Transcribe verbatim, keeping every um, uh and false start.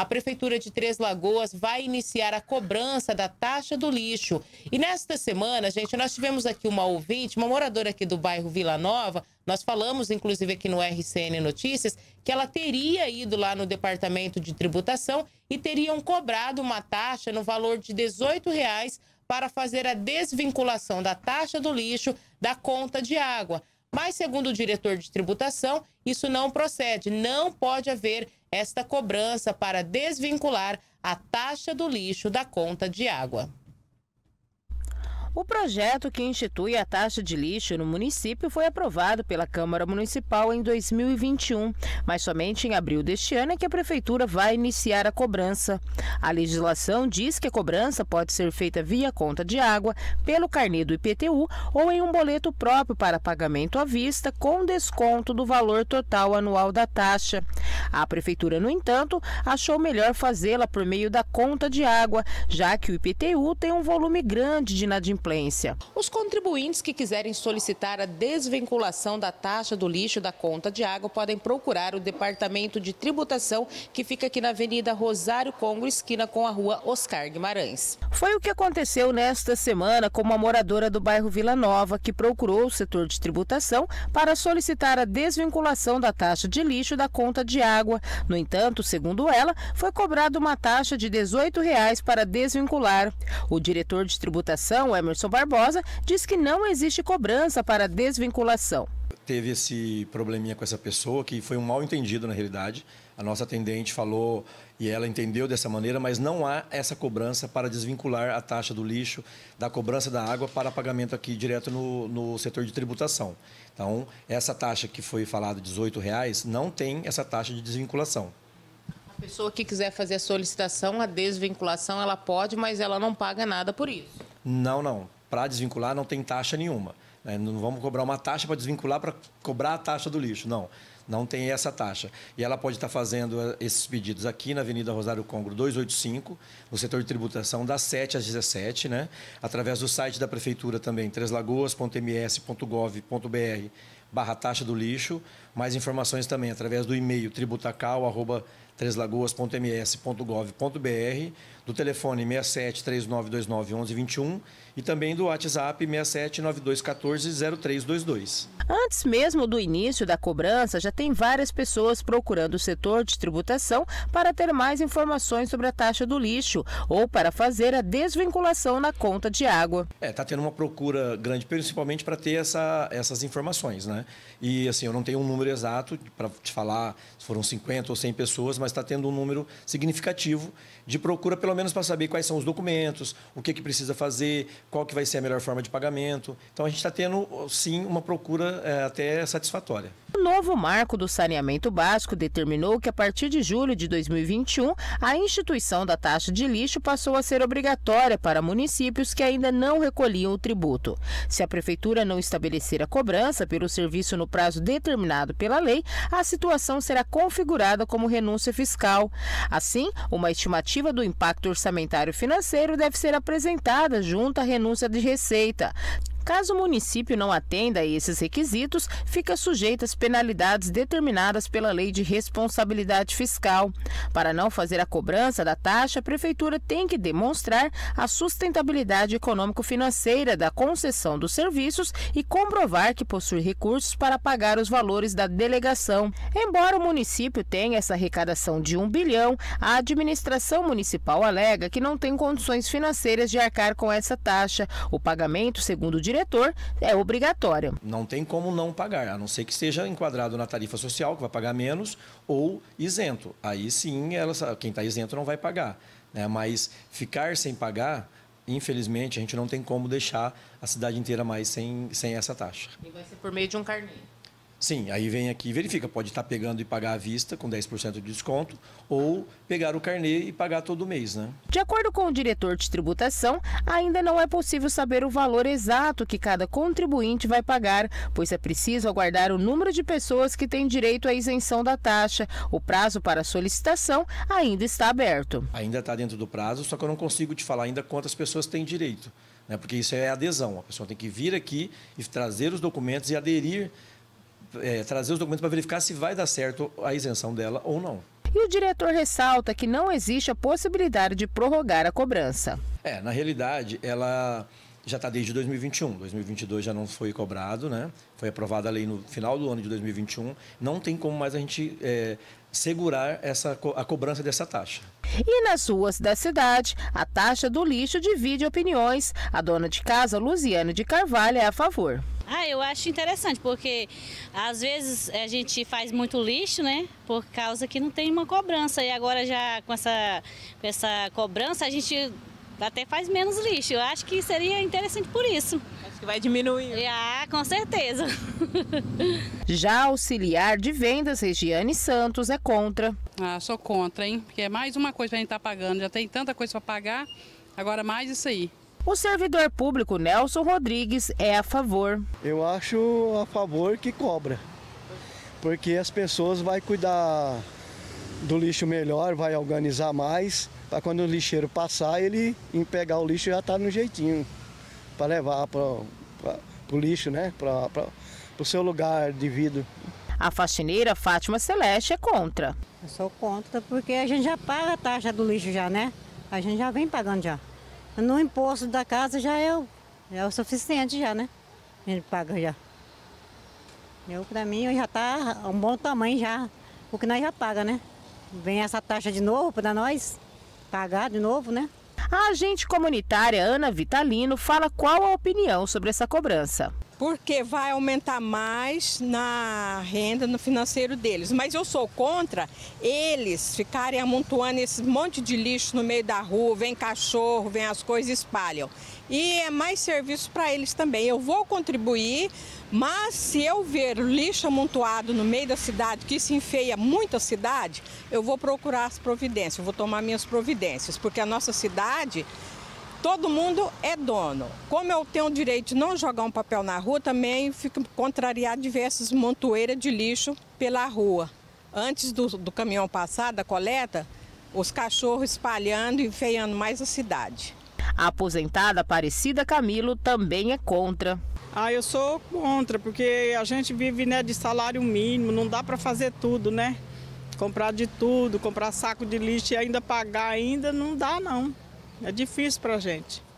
a Prefeitura de Três Lagoas vai iniciar a cobrança da taxa do lixo. E nesta semana, gente, nós tivemos aqui uma ouvinte, uma moradora aqui do bairro Vila Nova. Nós falamos, inclusive, aqui no R C N Notícias, que ela teria ido lá no Departamento de Tributação e teriam cobrado uma taxa no valor de dezoito reais para fazer a desvinculação da taxa do lixo da conta de água. Mas, segundo o diretor de tributação, isso não procede. Não pode haver esta cobrança para desvincular a taxa do lixo da conta de água. O projeto que institui a taxa de lixo no município foi aprovado pela Câmara Municipal em dois mil e vinte e um, mas somente em abril deste ano é que a Prefeitura vai iniciar a cobrança. A legislação diz que a cobrança pode ser feita via conta de água, pelo carnê do I P T U ou em um boleto próprio para pagamento à vista, com desconto do valor total anual da taxa. A Prefeitura, no entanto, achou melhor fazê-la por meio da conta de água, já que o I P T U tem um volume grande de inadimplência. Os contribuintes que quiserem solicitar a desvinculação da taxa do lixo da conta de água podem procurar o Departamento de Tributação, que fica aqui na Avenida Rosário Congro, esquina com a Rua Oscar Guimarães. Foi o que aconteceu nesta semana com uma moradora do bairro Vila Nova, que procurou o setor de tributação para solicitar a desvinculação da taxa de lixo da conta de água. No entanto, segundo ela, foi cobrada uma taxa de dezoito reais para desvincular. O diretor de tributação, Emerson Barbosa, diz que não existe cobrança para desvinculação. Teve esse probleminha com essa pessoa, que foi um mal entendido na realidade. A nossa atendente falou e ela entendeu dessa maneira, mas não há essa cobrança para desvincular a taxa do lixo, da cobrança da água para pagamento aqui direto no, no setor de tributação. Então, essa taxa que foi falada, dezoito reais, não tem essa taxa de desvinculação. A pessoa que quiser fazer a solicitação, a desvinculação, ela pode, mas ela não paga nada por isso. Não, não. Para desvincular não tem taxa nenhuma. Não vamos cobrar uma taxa para desvincular, para cobrar a taxa do lixo. Não, não tem essa taxa. E ela pode estar fazendo esses pedidos aqui na Avenida Rosário Congro duzentos e oitenta e cinco, no setor de tributação, das sete às dezessete, né? Através do site da Prefeitura também, três lagoas ponto m s ponto gov ponto b r. barra taxa do lixo, mais informações também através do e-mail tributacal, arroba três lagoas ponto m s ponto gov ponto b r, do telefone seis sete, três nove dois nove, um um dois um e também do WhatsApp seis sete, nove dois um quatro, zero três dois dois. Antes mesmo do início da cobrança, já tem várias pessoas procurando o setor de tributação para ter mais informações sobre a taxa do lixo ou para fazer a desvinculação na conta de água. É, tá tendo uma procura grande, principalmente para ter essa, essas informações, né? E assim, eu não tenho um número exato para te falar se foram cinquenta ou cem pessoas, mas está tendo um número significativo de procura, pelo menos para saber quais são os documentos, o que, que precisa fazer, qual que vai ser a melhor forma de pagamento. Então, a gente está tendo, sim, uma procura é, até satisfatória. O novo marco do saneamento básico determinou que, a partir de julho de dois mil e vinte e um, a instituição da taxa de lixo passou a ser obrigatória para municípios que ainda não recolhiam o tributo. Se a Prefeitura não estabelecer a cobrança pelo serviço no prazo determinado pela lei, a situação será configurada como renúncia fiscal. Assim, uma estimativa do impacto orçamentário financeiro deve ser apresentada junto à renúncia de receita. Caso o município não atenda a esses requisitos, fica sujeito às penalidades determinadas pela Lei de Responsabilidade Fiscal. Para não fazer a cobrança da taxa, a Prefeitura tem que demonstrar a sustentabilidade econômico-financeira da concessão dos serviços e comprovar que possui recursos para pagar os valores da delegação. Embora o município tenha essa arrecadação de um bilhão, a administração municipal alega que não tem condições financeiras de arcar com essa taxa. O pagamento, segundo o diretor, é obrigatório. Não tem como não pagar, a não ser que seja enquadrado na tarifa social, que vai pagar menos, ou isento. Aí sim, ela, quem está isento não vai pagar, né? Mas ficar sem pagar, infelizmente, a gente não tem como deixar a cidade inteira mais sem, sem essa taxa. E vai ser por meio de um carnê? Sim, aí vem aqui e verifica. Pode estar pegando e pagar à vista com dez por cento de desconto ou pegar o carnê e pagar todo mês, né? De acordo com o diretor de tributação, ainda não é possível saber o valor exato que cada contribuinte vai pagar, pois é preciso aguardar o número de pessoas que têm direito à isenção da taxa. O prazo para solicitação ainda está aberto. Ainda está dentro do prazo, só que eu não consigo te falar ainda quantas pessoas têm direito, né? Porque isso é adesão. A pessoa tem que vir aqui e trazer os documentos e aderir É, trazer os documentos para verificar se vai dar certo a isenção dela ou não. E o diretor ressalta que não existe a possibilidade de prorrogar a cobrança. É, na realidade, ela já está desde dois mil e vinte e um, dois mil e vinte e dois já não foi cobrado, né? Foi aprovada a lei no final do ano de dois mil e vinte e um, não tem como mais a gente é, segurar essa, a cobrança dessa taxa. E nas ruas da cidade, a taxa do lixo divide opiniões. A dona de casa, Luciana de Carvalho, é a favor. Ah, eu acho interessante, porque às vezes a gente faz muito lixo, né, por causa que não tem uma cobrança. E agora já com essa, com essa cobrança a gente até faz menos lixo. Eu acho que seria interessante por isso. Acho que vai diminuir. Ah, com certeza. Já a auxiliar de vendas, Regiane Santos, é contra. Ah, sou contra, hein? Porque é mais uma coisa para a gente estar tá pagando. Já tem tanta coisa para pagar, agora mais isso aí. O servidor público Nelson Rodrigues é a favor. Eu acho a favor que cobra, porque as pessoas vão cuidar do lixo melhor, vai organizar mais, para quando o lixeiro passar, ele em pegar o lixo já está no jeitinho, para levar para o lixo, né? Para o seu lugar de vida. A faxineira Fátima Celeste é contra. Eu sou contra porque a gente já paga a taxa do lixo já, né? A gente já vem pagando já. No imposto da casa já é o, é o suficiente já, né? Ele paga já. Eu, pra mim, já tá um bom tamanho já, o que nós já paga, né? Vem essa taxa de novo para nós pagar de novo, né? A agente comunitária Ana Vitalino fala qual a opinião sobre essa cobrança. Porque vai aumentar mais na renda, no financeiro deles. Mas eu sou contra eles ficarem amontoando esse monte de lixo no meio da rua, vem cachorro, vem as coisas e espalham. E é mais serviço para eles também. Eu vou contribuir, mas se eu ver lixo amontoado no meio da cidade, que isso enfeia muito a cidade, eu vou procurar as providências, eu vou tomar minhas providências, porque a nossa cidade... Todo mundo é dono. Como eu tenho o direito de não jogar um papel na rua, também fico contrariado de ver essas montoeiras de lixo pela rua. Antes do, do caminhão passar, da coleta, os cachorros espalhando e enfeiando mais a cidade. A aposentada Aparecida Camilo também é contra. Ah, eu sou contra, porque a gente vive, né, de salário mínimo, não dá para fazer tudo, né? Comprar de tudo, comprar saco de lixo e ainda pagar ainda, não dá não. É difícil para a gente.